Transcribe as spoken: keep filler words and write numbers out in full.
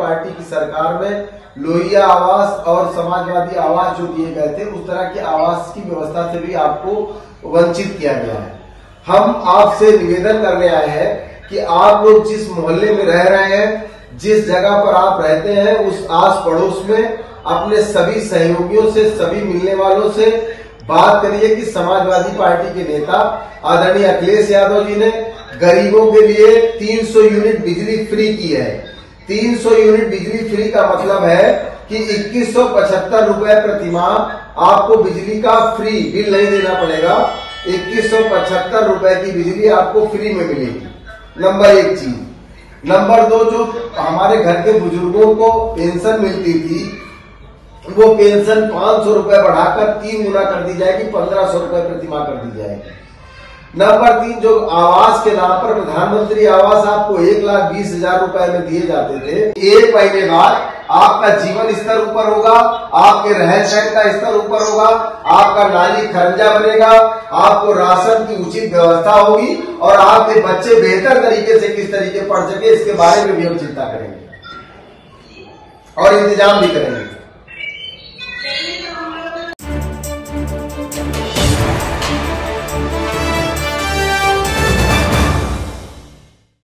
Party की सरकार में लोहिया आवास और समाजवादी आवास जो दिए गए थे उस तरह के आवास की व्यवस्था से भी आपको वंचित किया गया है। हम आपसे निवेदन करने आए हैं कि आप लोग जिस मोहल्ले में रह रहे हैं, जिस जगह पर आप रहते हैं, उस आस पड़ोस में अपने सभी सहयोगियों से, सभी मिलने वालों से बात करिए कि समाजवादी पार्टी के नेता आदरणीय अखिलेश यादव जी ने गरीबों के लिए तीन सौ यूनिट बिजली फ्री की है। तीन सौ यूनिट बिजली फ्री का मतलब है कि इक्कीस सौ पचहत्तर रुपए प्रति माह आपको बिजली का फ्री बिल नहीं देना पड़ेगा। इक्कीस सौ पचहत्तर रुपए की बिजली आपको फ्री में मिलेगी, नंबर एक चीज। नंबर दो, जो हमारे घर के बुजुर्गों को पेंशन मिलती थी वो पेंशन पांच सौ रुपए बढ़ाकर तीन गुना कर दी जाएगी, पंद्रह सौ रुपए प्रति माह कर दी जाएगी। नंबर तीन, जो आवास के नाम पर प्रधानमंत्री आवास आपको एक लाख बीस हजार रुपए में दिए जाते थे, एक महीने बाद आपका जीवन स्तर ऊपर होगा, आपके रहन सहन का स्तर ऊपर होगा, आपका नाली खर्चा बनेगा, आपको राशन की उचित व्यवस्था होगी और आपके बच्चे बेहतर तरीके से किस तरीके पढ़ सके इसके बारे में भी हम चिंता करेंगे और इंतजाम भी करेंगे।